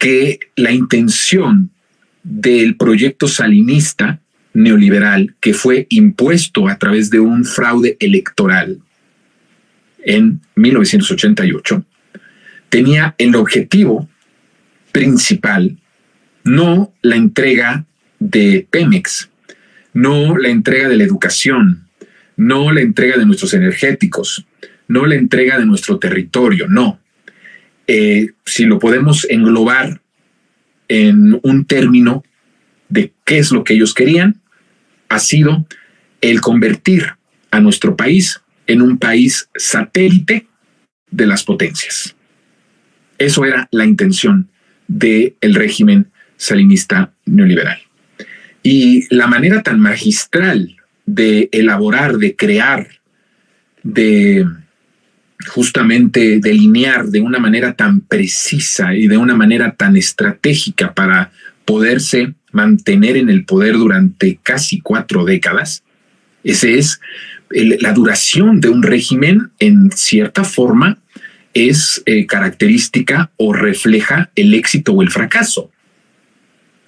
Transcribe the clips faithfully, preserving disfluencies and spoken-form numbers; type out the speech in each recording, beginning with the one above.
que la intención del proyecto salinista neoliberal que fue impuesto a través de un fraude electoral en mil novecientos ochenta y ocho tenía el objetivo principal no la entrega de Pemex, no la entrega de la educación, no la entrega de nuestros energéticos, no la entrega de nuestro territorio, no. Eh, si lo podemos englobar en un término de qué es lo que ellos querían, ha sido el convertir a nuestro país en un país satélite de las potencias. Eso era la intención del régimen salinista neoliberal. Y la manera tan magistral de elaborar, de crear, de justamente delinear de una manera tan precisa y de una manera tan estratégica para poderse mantener en el poder durante casi cuatro décadas, esa es el, la duración de un régimen, en cierta forma, es eh, característica o refleja el éxito o el fracaso.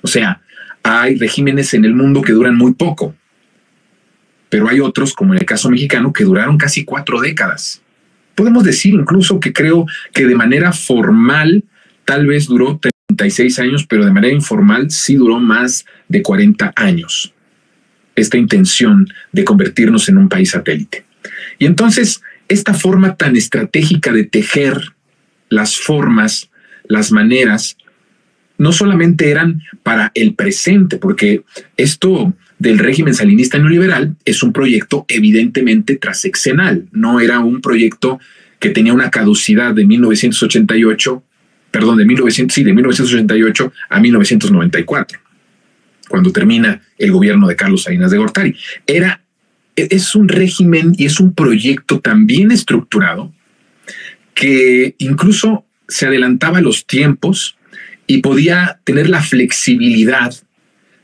O sea, hay regímenes en el mundo que duran muy poco, pero hay otros, como en el caso mexicano, que duraron casi cuatro décadas. Podemos decir incluso que creo que de manera formal tal vez duró treinta y seis años, pero de manera informal sí duró más de cuarenta años esta intención de convertirnos en un país satélite. Y entonces esta forma tan estratégica de tejer las formas, las maneras, no solamente eran para el presente, porque esto del régimen salinista neoliberal es un proyecto evidentemente transeccional, no era un proyecto que tenía una caducidad de mil novecientos ochenta y ocho, perdón, de, mil novecientos, sí, de mil novecientos ochenta y ocho a mil novecientos noventa y cuatro, cuando termina el gobierno de Carlos Salinas de Gortari. Era, es un régimen y es un proyecto tan bien estructurado que incluso se adelantaba los tiempos y podía tener la flexibilidad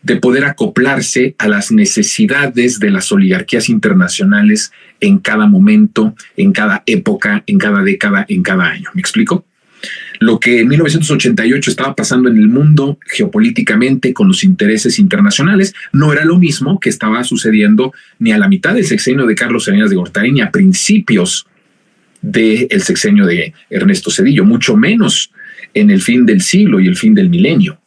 de poder acoplarse a las necesidades de las oligarquías internacionales en cada momento, en cada época, en cada década, en cada año. ¿Me explico? Lo que en mil novecientos ochenta y ocho estaba pasando en el mundo geopolíticamente con los intereses internacionales no era lo mismo que estaba sucediendo ni a la mitad del sexenio de Carlos Salinas de Gortari ni a principios del sexenio de Ernesto Zedillo, mucho menos en el fin del siglo y el fin del milenio.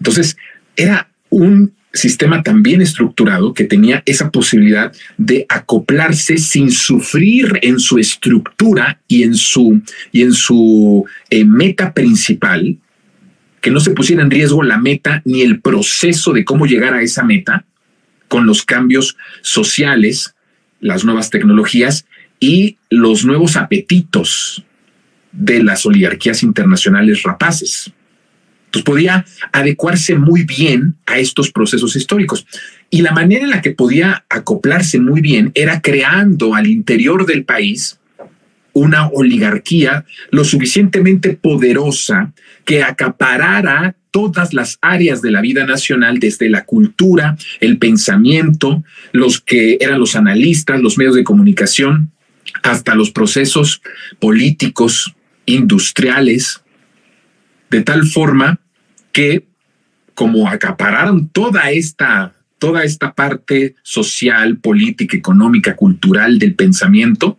Entonces, era un sistema tan bien estructurado que tenía esa posibilidad de acoplarse sin sufrir en su estructura y en su, y en su eh, meta principal, que no se pusiera en riesgo la meta ni el proceso de cómo llegar a esa meta con los cambios sociales, las nuevas tecnologías y los nuevos apetitos de las oligarquías internacionales rapaces. Entonces podía adecuarse muy bien a estos procesos históricos. Y la manera en la que podía acoplarse muy bien era creando al interior del país una oligarquía lo suficientemente poderosa que acaparara todas las áreas de la vida nacional, desde la cultura, el pensamiento, los que eran los analistas, los medios de comunicación, hasta los procesos políticos, industriales, de tal forma que, como acapararon toda esta, toda esta parte social, política, económica, cultural del pensamiento,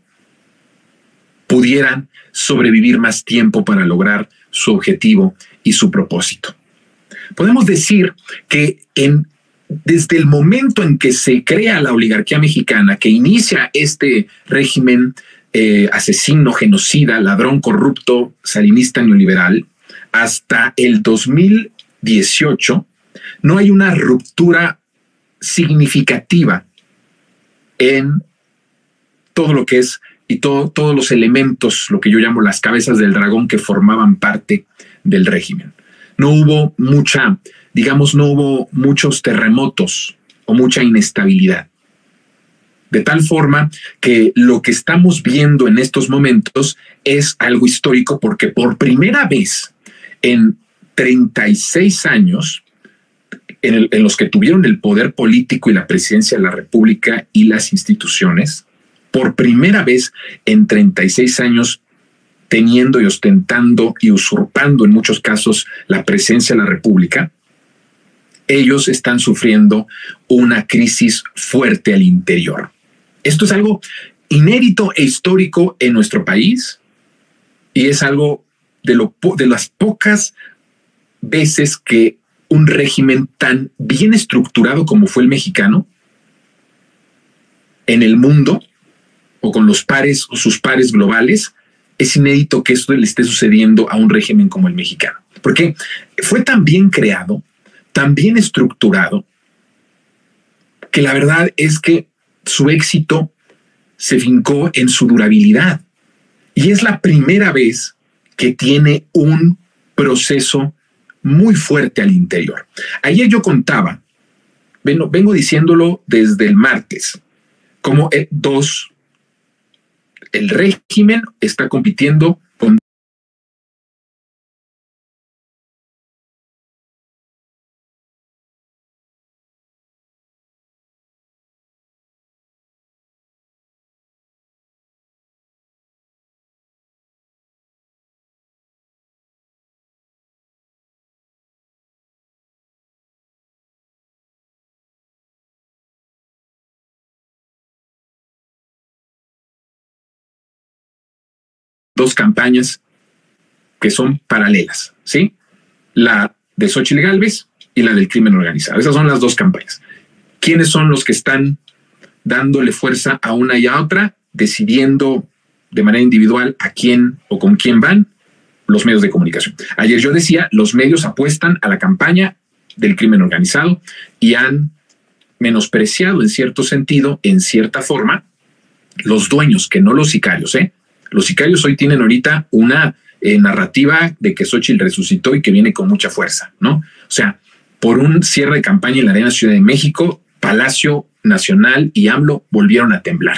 pudieran sobrevivir más tiempo para lograr su objetivo y su propósito. Podemos decir que en, desde el momento en que se crea la oligarquía mexicana, que inicia este régimen eh, asesino, genocida, ladrón, corrupto, salinista, neoliberal, hasta el dos mil dieciocho, no hay una ruptura significativa en todo lo que es y todo, todos los elementos, lo que yo llamo las cabezas del dragón que formaban parte del régimen. No hubo mucha, digamos, no hubo muchos terremotos o mucha inestabilidad. De tal forma que lo que estamos viendo en estos momentos es algo histórico porque por primera vez en treinta y seis años en, el, en los que tuvieron el poder político y la presidencia de la República y las instituciones, por primera vez en treinta y seis años teniendo y ostentando y usurpando en muchos casos la presencia de la República, ellos están sufriendo una crisis fuerte al interior. Esto es algo inédito e histórico en nuestro país y es algo de, lo, de las pocas veces que un régimen tan bien estructurado como fue el mexicano en el mundo o con los pares o sus pares globales, es inédito que esto le esté sucediendo a un régimen como el mexicano. Porque fue tan bien creado, tan bien estructurado, que la verdad es que su éxito se fincó en su durabilidad. Y es la primera vez que tiene un proceso muy fuerte al interior. Ayer yo contaba, vengo, vengo diciéndolo desde el martes, como dos, el régimen está compitiendo con dos campañas que son paralelas, ¿sí? La de Xóchitl Gálvez y la del crimen organizado. Esas son las dos campañas. ¿Quiénes son los que están dándole fuerza a una y a otra, decidiendo de manera individual a quién o con quién van? Los medios de comunicación. Ayer yo decía, los medios apuestan a la campaña del crimen organizado y han menospreciado en cierto sentido, en cierta forma, los dueños, que no los sicarios, ¿eh? Los sicarios hoy tienen ahorita una eh, narrativa de que Xóchitl resucitó y que viene con mucha fuerza, ¿no? O sea, por un cierre de campaña en la Arena Ciudad de México, Palacio Nacional y AMLO volvieron a temblar,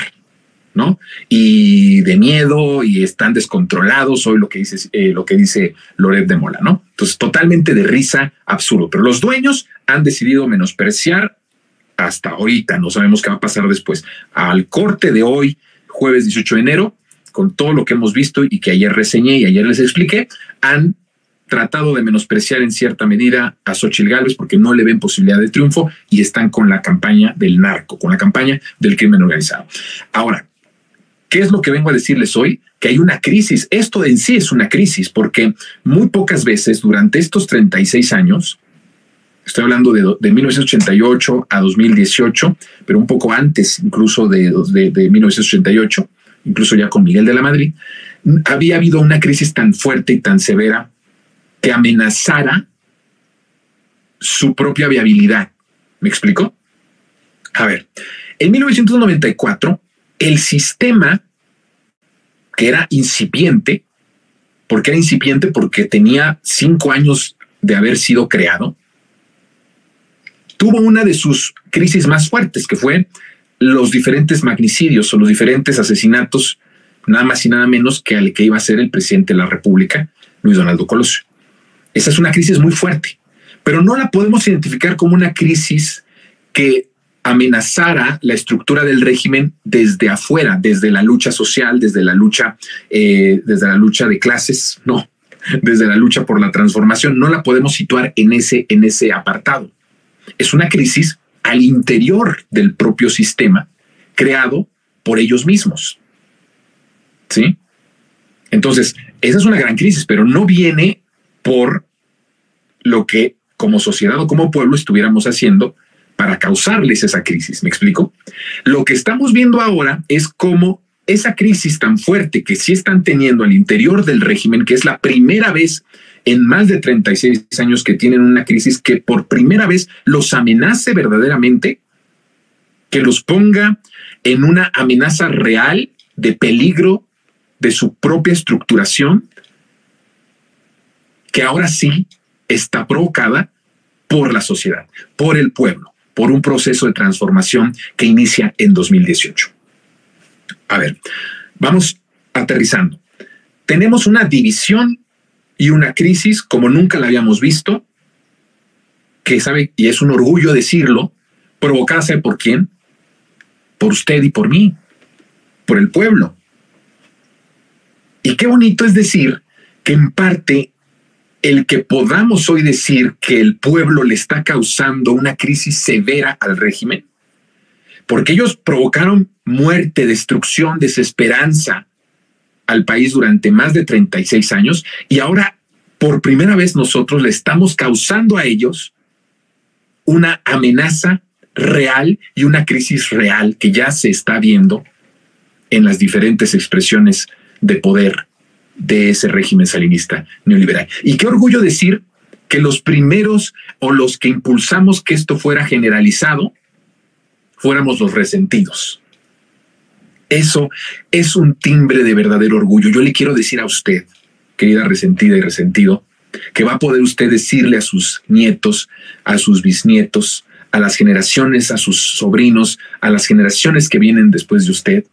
¿no? Y de miedo y están descontrolados hoy lo que dice, eh, lo que dice Loret de Mola, ¿no? Entonces, totalmente de risa, absurdo. Pero los dueños han decidido menospreciar hasta ahorita, no sabemos qué va a pasar después. Al corte de hoy, jueves dieciocho de enero, con todo lo que hemos visto y que ayer reseñé y ayer les expliqué, han tratado de menospreciar en cierta medida a Xóchitl Gálvez porque no le ven posibilidad de triunfo y están con la campaña del narco, con la campaña del crimen organizado. Ahora, ¿qué es lo que vengo a decirles hoy? Que hay una crisis. Esto en sí es una crisis porque muy pocas veces durante estos treinta y seis años, estoy hablando de, de mil novecientos ochenta y ocho a dos mil dieciocho, pero un poco antes incluso de, de, de mil novecientos ochenta y ocho, incluso ya con Miguel de la Madrid, había habido una crisis tan fuerte y tan severa que amenazara su propia viabilidad. ¿Me explico? A ver, en mil novecientos noventa y cuatro, el sistema que era incipiente, porque era incipiente porque tenía cinco años de haber sido creado, tuvo una de sus crisis más fuertes, que fue los diferentes magnicidios o los diferentes asesinatos, nada más y nada menos que al que iba a ser el presidente de la República, Luis Donaldo Colosio. Esa es una crisis muy fuerte, pero no la podemos identificar como una crisis que amenazara la estructura del régimen desde afuera, desde la lucha social, desde la lucha, eh, desde la lucha de clases, no, desde la lucha por la transformación. No la podemos situar en ese, en ese apartado. Es una crisis al interior del propio sistema creado por ellos mismos. ¿Sí? Entonces, esa es una gran crisis, pero no viene por lo que como sociedad o como pueblo estuviéramos haciendo para causarles esa crisis. ¿Me explico? Lo que estamos viendo ahora es cómo esa crisis tan fuerte que sí están teniendo al interior del régimen, que es la primera vez en más de treinta y seis años que tienen una crisis que por primera vez los amenace verdaderamente, que los ponga en una amenaza real de peligro de su propia estructuración, que ahora sí está provocada por la sociedad, por el pueblo, por un proceso de transformación que inicia en dos mil dieciocho. A ver, vamos aterrizando. Tenemos una división y una crisis como nunca la habíamos visto, que sabe, y es un orgullo decirlo, provocada, ¿sabe por quién? Por usted y por mí, por el pueblo. Y qué bonito es decir que en parte el que podamos hoy decir que el pueblo le está causando una crisis severa al régimen, porque ellos provocaron muerte, destrucción, desesperanza al país durante más de treinta y seis años, y ahora por primera vez nosotros le estamos causando a ellos una amenaza real y una crisis real que ya se está viendo en las diferentes expresiones de poder de ese régimen salinista neoliberal. Y qué orgullo decir que los primeros o los que impulsamos que esto fuera generalizado fuéramos los resentidos. Eso es un timbre de verdadero orgullo. Yo le quiero decir a usted, querida resentida y resentido, que va a poder usted decirle a sus nietos, a sus bisnietos, a las generaciones, a sus sobrinos, a las generaciones que vienen después de usted,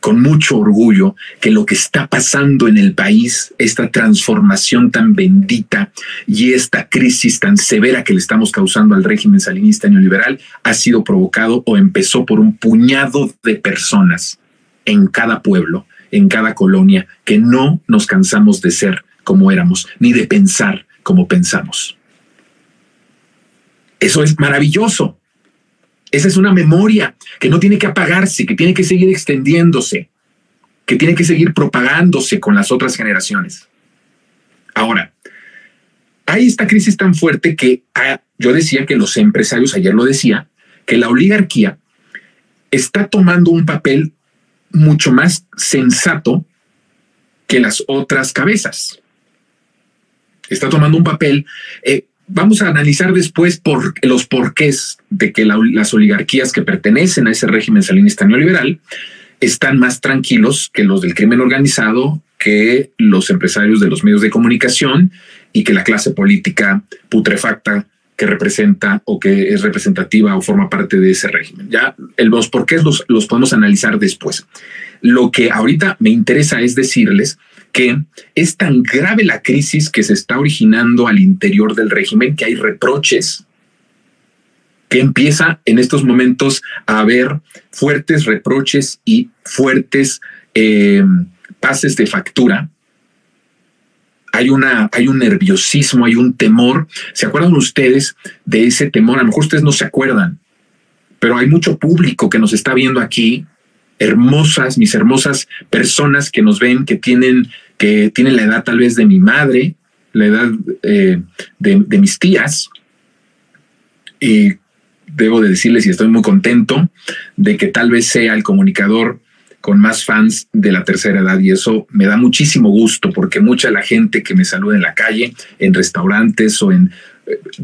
con mucho orgullo, que lo que está pasando en el país, esta transformación tan bendita y esta crisis tan severa que le estamos causando al régimen salinista neoliberal, ha sido provocado o empezó por un puñado de personas en cada pueblo, en cada colonia, que no nos cansamos de ser como éramos, ni de pensar como pensamos. Eso es maravilloso. Esa es una memoria que no tiene que apagarse, que tiene que seguir extendiéndose, que tiene que seguir propagándose con las otras generaciones. Ahora, hay esta crisis tan fuerte que ah, yo decía que los empresarios, ayer lo decía, que la oligarquía está tomando un papel mucho más sensato que las otras cabezas. Está tomando un papel... Eh, Vamos a analizar después por los porqués de que la, las oligarquías que pertenecen a ese régimen salinista neoliberal están más tranquilos que los del crimen organizado, que los empresarios de los medios de comunicación y que la clase política putrefacta que representa o que es representativa o forma parte de ese régimen. Ya el, los porqués los, los podemos analizar después. Lo que ahorita me interesa es decirles que es tan grave la crisis que se está originando al interior del régimen que hay reproches, que empieza en estos momentos a haber fuertes reproches y fuertes eh, pases de factura. Hay, una, hay un nerviosismo, hay un temor. ¿Se acuerdan ustedes de ese temor? A lo mejor ustedes no se acuerdan, pero hay mucho público que nos está viendo aquí, hermosas, mis hermosas personas que nos ven, que tienen, que tienen la edad tal vez de mi madre, la edad eh, de, de mis tías. Y debo de decirles, y estoy muy contento, de que tal vez sea el comunicador con más fans de la tercera edad. Y eso me da muchísimo gusto, porque mucha la gente que me saluda en la calle, en restaurantes o en...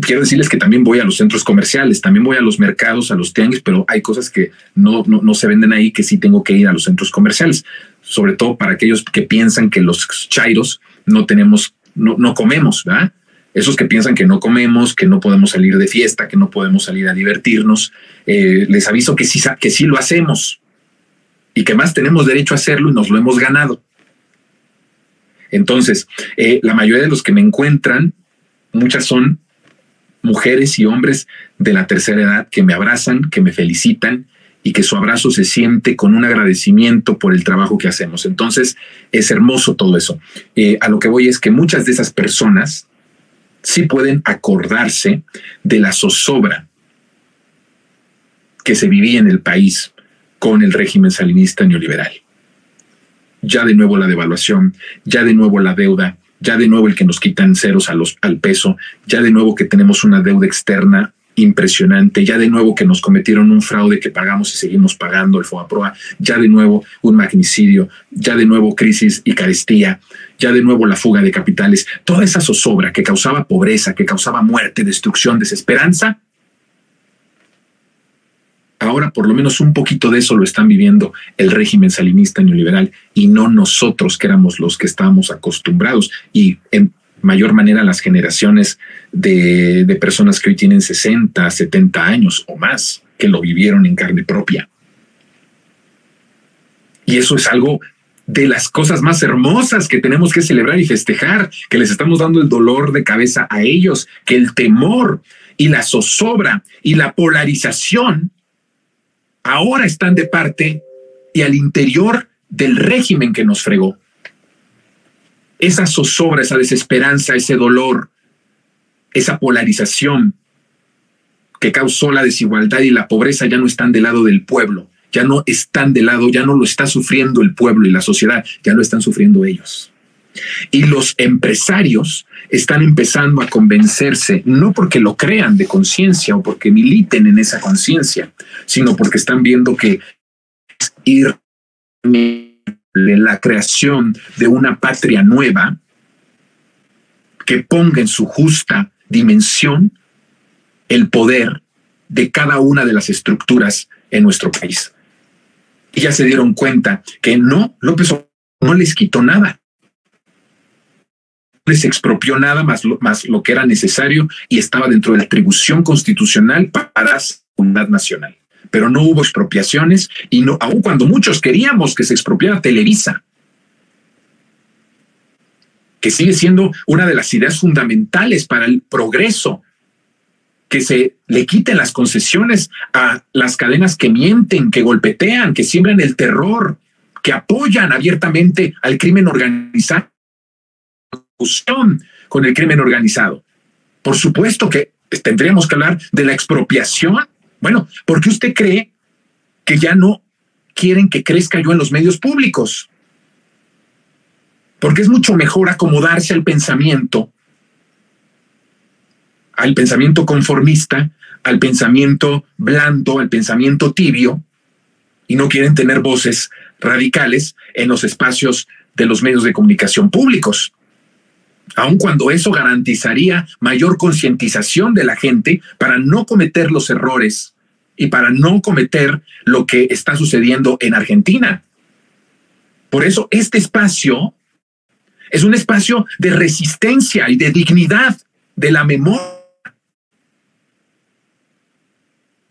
Quiero decirles que también voy a los centros comerciales, también voy a los mercados, a los tianguis, pero hay cosas que no, no, no se venden ahí, que sí tengo que ir a los centros comerciales, sobre todo para aquellos que piensan que los chairos no tenemos, no, no comemos, ¿verdad? Esos que piensan que no comemos, que no podemos salir de fiesta, que no podemos salir a divertirnos, eh, les aviso que sí, que sí lo hacemos y que más tenemos derecho a hacerlo y nos lo hemos ganado. Entonces, eh, la mayoría de los que me encuentran, muchas son mujeres y hombres de la tercera edad que me abrazan, que me felicitan y que su abrazo se siente con un agradecimiento por el trabajo que hacemos. Entonces es hermoso todo eso. Eh, a lo que voy es que muchas de esas personas sí pueden acordarse de la zozobra que se vivía en el país con el régimen salinista neoliberal. Ya de nuevo la devaluación, ya de nuevo la deuda, ya de nuevo el que nos quitan ceros a los, al peso, ya de nuevo que tenemos una deuda externa impresionante, ya de nuevo que nos cometieron un fraude que pagamos y seguimos pagando el FOBAPROA, ya de nuevo un magnicidio, ya de nuevo crisis y carestía, ya de nuevo la fuga de capitales. Toda esa zozobra que causaba pobreza, que causaba muerte, destrucción, desesperanza, ahora por lo menos un poquito de eso lo están viviendo el régimen salinista neoliberal y no nosotros, que éramos los que estábamos acostumbrados, y en mayor manera las generaciones de, de personas que hoy tienen sesenta, setenta años o más, que lo vivieron en carne propia. Y eso es algo de las cosas más hermosas que tenemos que celebrar y festejar, que les estamos dando el dolor de cabeza a ellos, que el temor y la zozobra y la polarización ahora están de parte y al interior del régimen que nos fregó. Esa zozobra, esa desesperanza, ese dolor, esa polarización que causó la desigualdad y la pobreza ya no están del lado del pueblo, ya no están del lado, ya no lo está sufriendo el pueblo y la sociedad, ya lo están sufriendo ellos. Y los empresarios están empezando a convencerse, no porque lo crean de conciencia o porque militen en esa conciencia, sino porque están viendo que es irremediable la creación de una patria nueva que ponga en su justa dimensión el poder de cada una de las estructuras en nuestro país. Y ya se dieron cuenta que no, López Obrador no les quitó nada. Les expropió nada más lo, más lo que era necesario y estaba dentro de la atribución constitucional para la seguridad nacional. Pero no hubo expropiaciones y no, aun cuando muchos queríamos que se expropiara Televisa, que sigue siendo una de las ideas fundamentales para el progreso, que se le quiten las concesiones a las cadenas que mienten, que golpetean, que siembran el terror, que apoyan abiertamente al crimen organizado, con el crimen organizado. Por supuesto que tendríamos que hablar de la expropiación. Bueno, ¿por qué usted cree que ya no quieren que crezca yo en los medios públicos? Porque es mucho mejor acomodarse al pensamiento, al pensamiento conformista, al pensamiento blando, al pensamiento tibio, y no quieren tener voces radicales en los espacios de los medios de comunicación públicos. Aun cuando eso garantizaría mayor concientización de la gente para no cometer los errores y para no cometer lo que está sucediendo en Argentina. Por eso este espacio es un espacio de resistencia y de dignidad de la memoria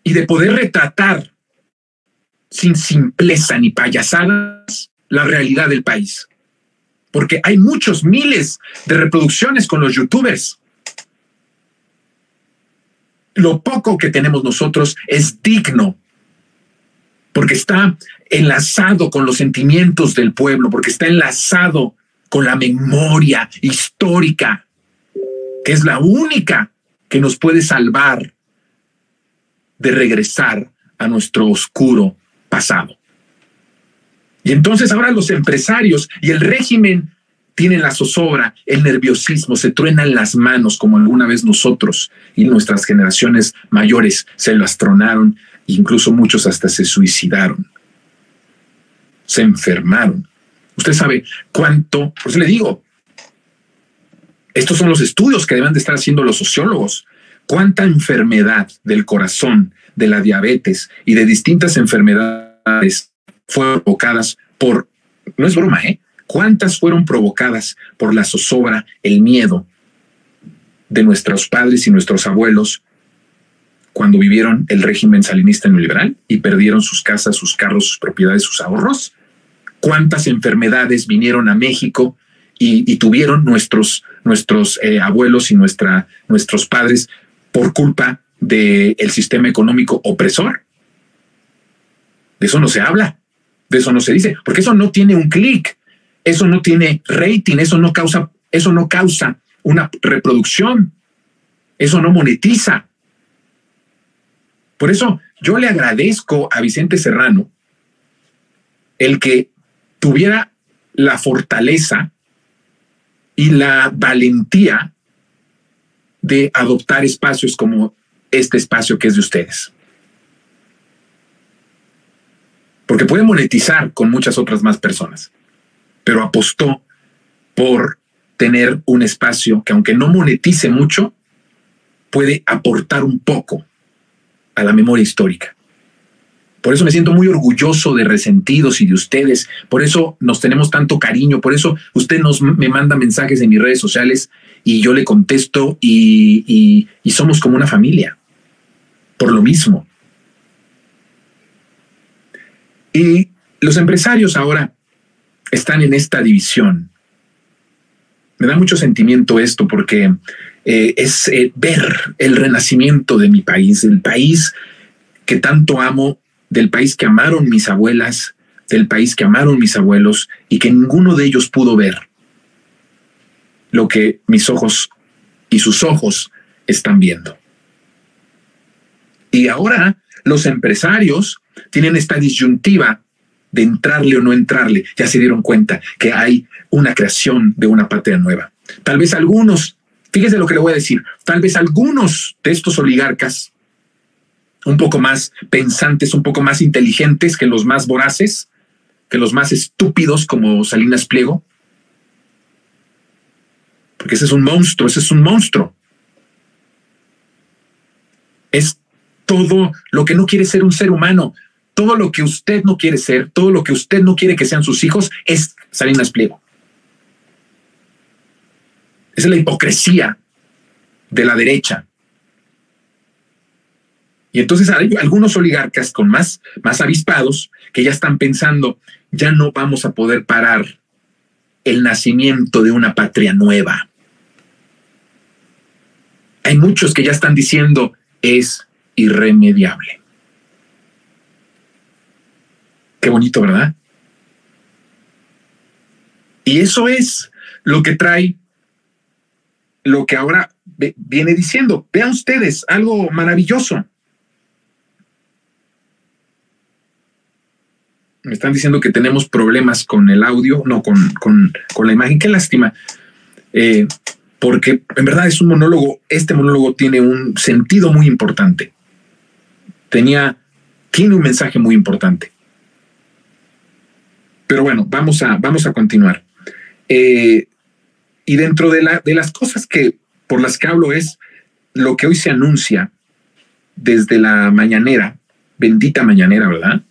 y de poder retratar sin simpleza ni payasadas la realidad del país. Porque hay muchos miles de reproducciones con los youtubers. Lo poco que tenemos nosotros es digno, porque está enlazado con los sentimientos del pueblo, porque está enlazado con la memoria histórica, que es la única que nos puede salvar de regresar a nuestro oscuro pasado. Y entonces ahora los empresarios y el régimen tienen la zozobra, el nerviosismo, se truenan las manos como alguna vez nosotros y nuestras generaciones mayores se las tronaron, incluso muchos hasta se suicidaron, se enfermaron. Usted sabe cuánto, por eso le digo, estos son los estudios que deben de estar haciendo los sociólogos, cuánta enfermedad del corazón, de la diabetes y de distintas enfermedades fueron provocadas por, no es broma, ¿eh? ¿Cuántas fueron provocadas por la zozobra, el miedo de nuestros padres y nuestros abuelos cuando vivieron el régimen salinista neoliberal y perdieron sus casas, sus carros, sus propiedades, sus ahorros? ¿Cuántas enfermedades vinieron a México y, y tuvieron nuestros, nuestros eh, abuelos y nuestra, nuestros padres por culpa del sistema económico opresor? De eso no se habla. De eso no se dice, porque eso no tiene un clic, eso no tiene rating, eso no causa, eso no causa una reproducción, eso no monetiza. Por eso yo le agradezco a Vicente Serrano el que tuviera la fortaleza y la valentía de adoptar espacios como este espacio que es de ustedes. Porque puede monetizar con muchas otras más personas, pero apostó por tener un espacio que, aunque no monetice mucho, puede aportar un poco a la memoria histórica. Por eso me siento muy orgulloso de Resentidos y de ustedes. Por eso nos tenemos tanto cariño. Por eso usted nos, me manda mensajes en mis redes sociales y yo le contesto y, y, y somos como una familia. Por lo mismo. Y los empresarios ahora están en esta división. Me da mucho sentimiento esto porque eh, es eh, ver el renacimiento de mi país, el país que tanto amo, del país que amaron mis abuelas, del país que amaron mis abuelos y que ninguno de ellos pudo ver lo que mis ojos y sus ojos están viendo. Y ahora los empresarios tienen esta disyuntiva de entrarle o no entrarle. Ya se dieron cuenta que hay una creación de una patria nueva. Tal vez algunos, fíjese lo que le voy a decir, tal vez algunos de estos oligarcas un poco más pensantes, un poco más inteligentes que los más voraces, que los más estúpidos como Salinas Pliego, porque ese es un monstruo, ese es un monstruo. Es todo lo que no quiere ser un ser humano, todo lo que usted no quiere ser, todo lo que usted no quiere que sean sus hijos, es Salinas Pliego. Esa es la hipocresía de la derecha. Y entonces hay algunos oligarcas con más, más avispados que ya están pensando, ya no vamos a poder parar el nacimiento de una patria nueva. Hay muchos que ya están diciendo, es irremediable. Qué bonito, ¿verdad? Y eso es lo que trae, lo que ahora viene diciendo. Vean ustedes, algo maravilloso. Me están diciendo que tenemos problemas con el audio, no, con, con, con la imagen. Qué lástima, eh, porque en verdad es un monólogo. Este monólogo tiene un sentido muy importante. Tenía, tiene un mensaje muy importante. Pero bueno, vamos a, vamos a continuar. Eh, y dentro de, la, de las cosas que por las que hablo es lo que hoy se anuncia desde la mañanera, bendita mañanera, ¿verdad?